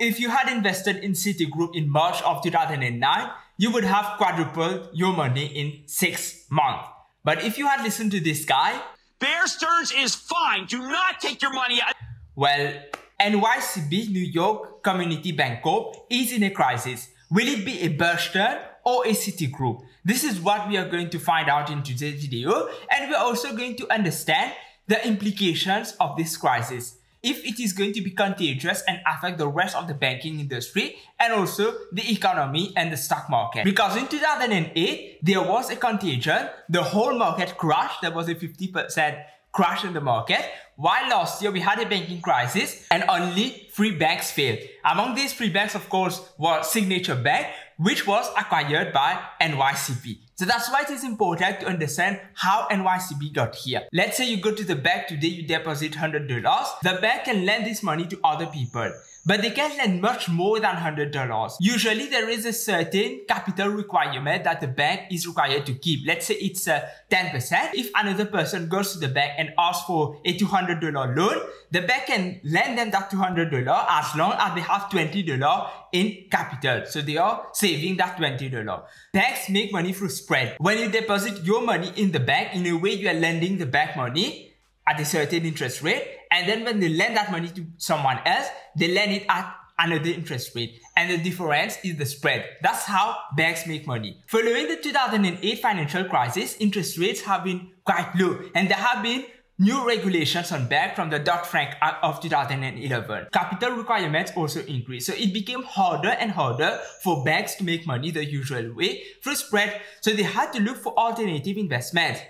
If you had invested in Citigroup in March of 2009, you would have quadrupled your money in 6 months. But if you had listened to this guy, Bear Stearns is fine, do not take your money out. Well, NYCB, New York Community Bank Corp, is in a crisis. Will it be a Bear Stearns or a Citigroup? This is what we are going to find out in today's video, and we're also going to understand the implications of this crisis, if it is going to be contagious and affect the rest of the banking industry and also the economy and the stock market. Because in 2008, there was a contagion, the whole market crashed, there was a 50% crash in the market, while last year we had a banking crisis and only 3 banks failed. Among these 3 banks, of course, was Signature Bank, which was acquired by NYCB. So that's why it is important to understand how NYCB got here. Let's say you go to the bank today, you deposit $100. The bank can lend this money to other people, but they can't lend much more than $100. Usually there is a certain capital requirement that the bank is required to keep. Let's say it's 10%. If another person goes to the bank and asks for a $200 loan, the bank can lend them that $200 as long as they have $20 in capital. So they are saving that $20. Banks make money through spread. When you deposit your money in the bank, in a way you are lending the bank money at a certain interest rate, and then when they lend that money to someone else, they lend it at another interest rate, and the difference is the spread. That's how banks make money. Following the 2008 financial crisis, interest rates have been quite low, and there have been new regulations on banks from the Dodd-Frank Act of 2011. Capital requirements also increased, so it became harder and harder for banks to make money the usual way through spread, so they had to look for alternative investments.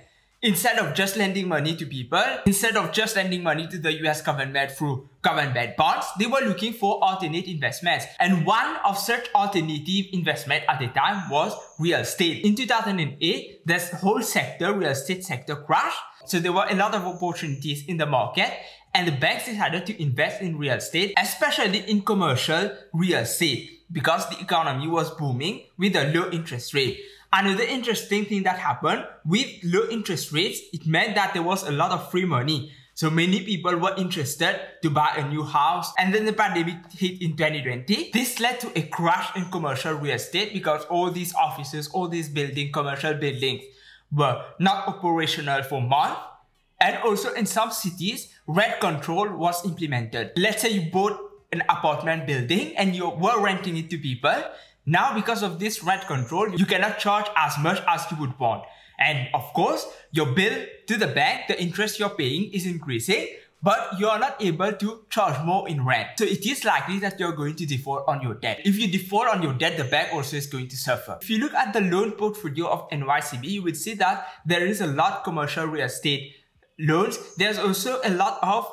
Instead of just lending money to people, instead of just lending money to the US government through government bonds, they were looking for alternate investments. And one of such alternative investments at the time was real estate. In 2008, this whole sector, real estate sector, crashed. So there were a lot of opportunities in the market, and the banks decided to invest in real estate, especially in commercial real estate, because the economy was booming with a low interest rate. Another interesting thing that happened with low interest rates, it meant that there was a lot of free money. So many people were interested to buy a new house, and then the pandemic hit in 2020. This led to a crash in commercial real estate because all these offices, all these buildings, commercial buildings were not operational for months. And also in some cities, rent control was implemented. Let's say you bought an apartment building and you were renting it to people. Now, because of this rent control, you cannot charge as much as you would want. And of course, your bill to the bank, the interest you're paying is increasing, but you are not able to charge more in rent. So it is likely that you're going to default on your debt. If you default on your debt, the bank also is going to suffer. If you look at the loan portfolio of NYCB, you would see that there is a lot of commercial real estate loans. There's also a lot of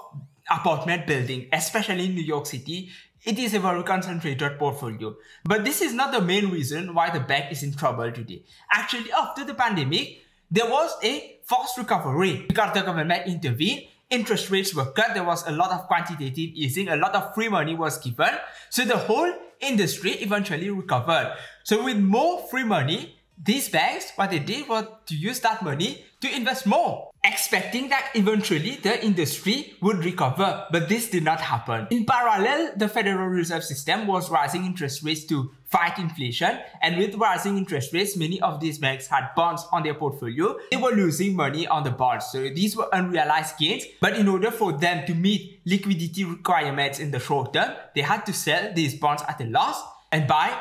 apartment building, especially in New York City. It is a very concentrated portfolio. But this is not the main reason why the bank is in trouble today. Actually, after the pandemic, there was a fast recovery because the government intervened. Interest rates were cut, there was a lot of quantitative easing, a lot of free money was given. So the whole industry eventually recovered. So with more free money, these banks, what they did was to use that money to invest more, expecting that eventually the industry would recover, but this did not happen. In parallel, the Federal Reserve System was raising interest rates to fight inflation, and with rising interest rates, many of these banks had bonds on their portfolio. They were losing money on the bonds, so these were unrealized gains, but in order for them to meet liquidity requirements in the short term, they had to sell these bonds at a loss and buy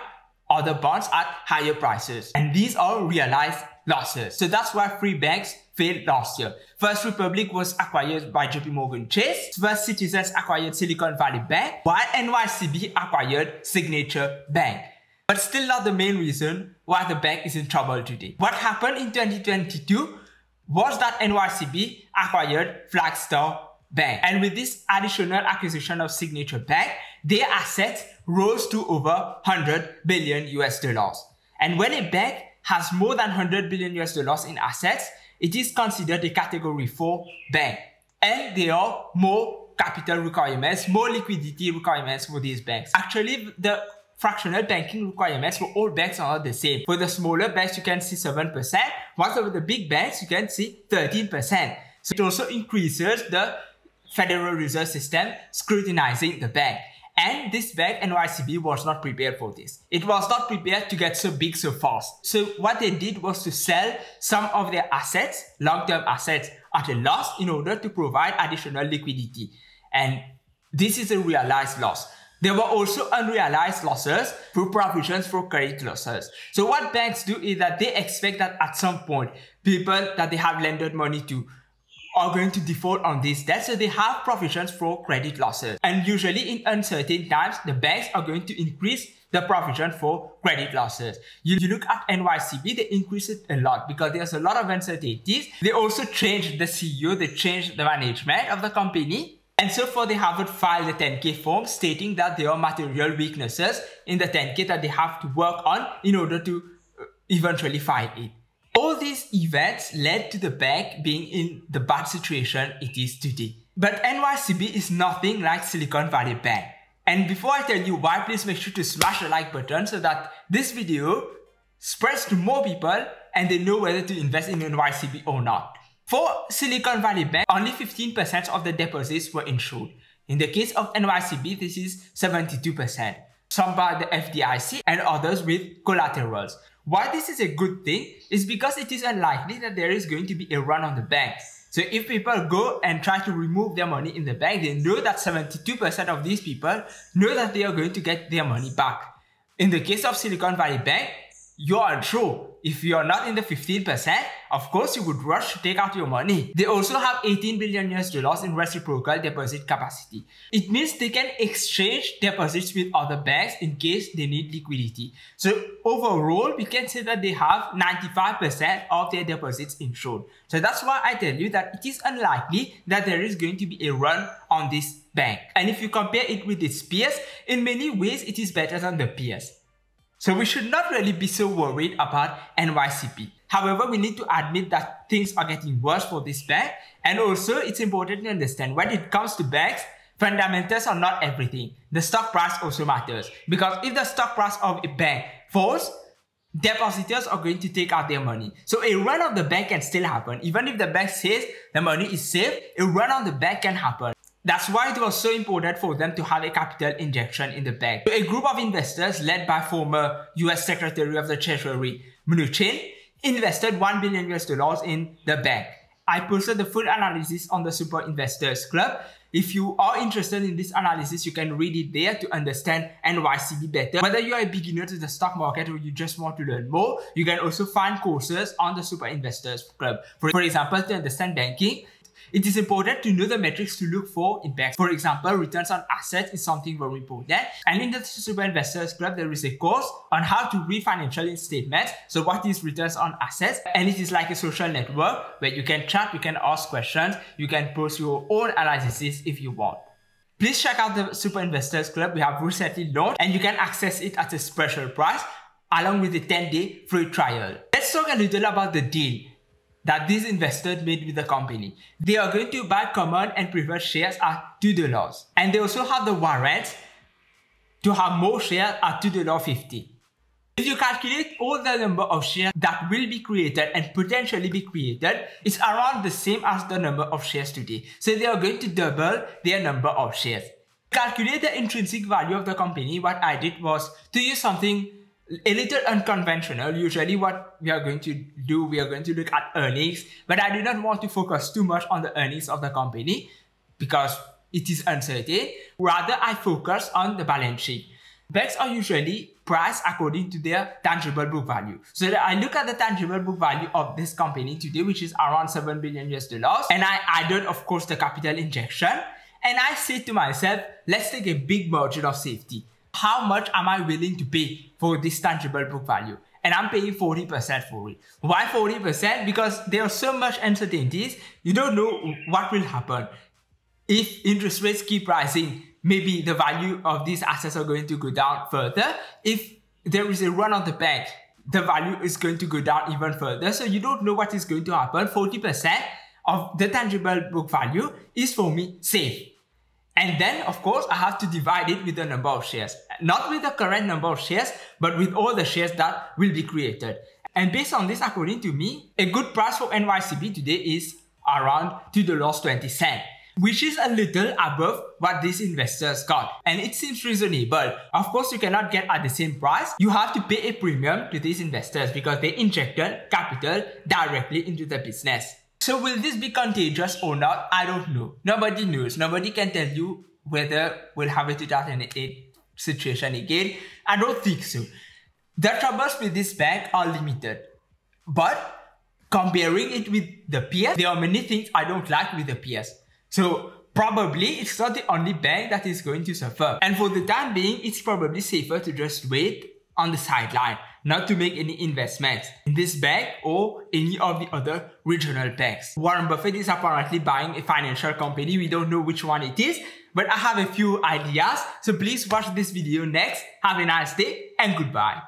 other bonds at higher prices. And these are realized losses. So that's why 3 banks failed last year. First Republic was acquired by J.P. Morgan Chase. First Citizens acquired Silicon Valley Bank, while NYCB acquired Signature Bank. But still not the main reason why the bank is in trouble today. What happened in 2022 was that NYCB acquired Flagstar Bank. And with this additional acquisition of Signature Bank, their assets rose to over $100 billion. And when a bank has more than $100 billion in assets, it is considered a Category 4 bank. And there are more capital requirements, more liquidity requirements for these banks. Actually, the fractional banking requirements for all banks are not the same. For the smaller banks, you can see 7%, while for the big banks, you can see 13%. So it also increases the Federal Reserve System scrutinizing the bank. And this bank, NYCB, was not prepared for this. It was not prepared to get so big so fast. So what they did was to sell some of their assets, long-term assets, at a loss in order to provide additional liquidity. And this is a realized loss. There were also unrealized losses through provisions for credit losses. So what banks do is that they expect that at some point, people that they have lended money to are going to default on this debt, so they have provisions for credit losses. And usually in uncertain times, the banks are going to increase the provision for credit losses. You look at NYCB, they increase it a lot because there's a lot of uncertainties. They also changed the CEO, they changed the management of the company. And so far, they haven't filed the 10K form stating that there are material weaknesses in the 10K that they have to work on in order to eventually file it. All these events led to the bank being in the bad situation it is today. But NYCB is nothing like Silicon Valley Bank. And before I tell you why, please make sure to smash the like button so that this video spreads to more people and they know whether to invest in NYCB or not. For Silicon Valley Bank, only 15% of the deposits were insured. In the case of NYCB, this is 72%. Some by the FDIC and others with collaterals. Why this is a good thing is because it is unlikely that there is going to be a run on the bank. So if people go and try to remove their money in the bank, they know that 72% of these people know that they are going to get their money back. In the case of Silicon Valley Bank, you are unsure. If you are not in the 15%, of course you would rush to take out your money. They also have $18 billion in reciprocal deposit capacity. It means they can exchange deposits with other banks in case they need liquidity. So overall, we can say that they have 95% of their deposits insured. So that's why I tell you that it is unlikely that there is going to be a run on this bank. And if you compare it with its peers, in many ways it is better than the peers. So we should not really be so worried about NYCB. However, we need to admit that things are getting worse for this bank. And also, it's important to understand when it comes to banks, fundamentals are not everything. The stock price also matters. Because if the stock price of a bank falls, depositors are going to take out their money. So a run on the bank can still happen. Even if the bank says the money is safe, a run on the bank can happen. That's why it was so important for them to have a capital injection in the bank. So a group of investors led by former US Secretary of the Treasury, Mnuchin, invested $1 billion in the bank. I posted the full analysis on the Super Investors Club. If you are interested in this analysis, you can read it there to understand NYCB better. Whether you are a beginner to the stock market or you just want to learn more, you can also find courses on the Super Investors Club. For example, to understand banking, it is important to know the metrics to look for in banks. For example, returns on assets is something very important. And in the Super Investors Club, there is a course on how to read financial statements. So what is returns on assets? And it is like a social network where you can chat, you can ask questions, you can post your own analysis if you want. Please check out the Super Investors Club we have recently launched, and you can access it at a special price along with a 10-day free trial. Let's talk a little about the deal that these investors made with the company. They are going to buy common and preferred shares at $2. And they also have the warrants to have more shares at $2.50. If you calculate all the number of shares that will be created and potentially be created, it's around the same as the number of shares today. So they are going to double their number of shares. To calculate the intrinsic value of the company, what I did was to use something a little unconventional. Usually what we are going to do, we are going to look at earnings, but I do not want to focus too much on the earnings of the company because it is uncertain. Rather, I focus on the balance sheet. Banks are usually priced according to their tangible book value. So I look at the tangible book value of this company today, which is around $7 billion. And I added, of course, the capital injection. And I said to myself, let's take a big margin of safety. How much am I willing to pay for this tangible book value? And I'm paying 40% for it. Why 40%? Because there are so much uncertainties. You don't know what will happen. If interest rates keep rising, maybe the value of these assets are going to go down further. If there is a run on the bank, the value is going to go down even further. So you don't know what is going to happen. 40% of the tangible book value is for me safe. And then, of course, I have to divide it with the number of shares. Not with the current number of shares, but with all the shares that will be created. And based on this, according to me, a good price for NYCB today is around $2.20. which is a little above what these investors got. And it seems reasonable. Of course, you cannot get at the same price. You have to pay a premium to these investors because they injected capital directly into the business. So will this be contagious or not? I don't know. Nobody knows. Nobody can tell you whether we'll have a 2008 situation again. I don't think so. The troubles with this bank are limited, but comparing it with the peers, there are many things I don't like with the peers. So probably it's not the only bank that is going to suffer. And for the time being, it's probably safer to just wait on the sideline, not to make any investments in this bank or any of the other regional banks. Warren Buffett is apparently buying a financial company. We don't know which one it is, but I have a few ideas. So please watch this video next. Have a nice day and goodbye.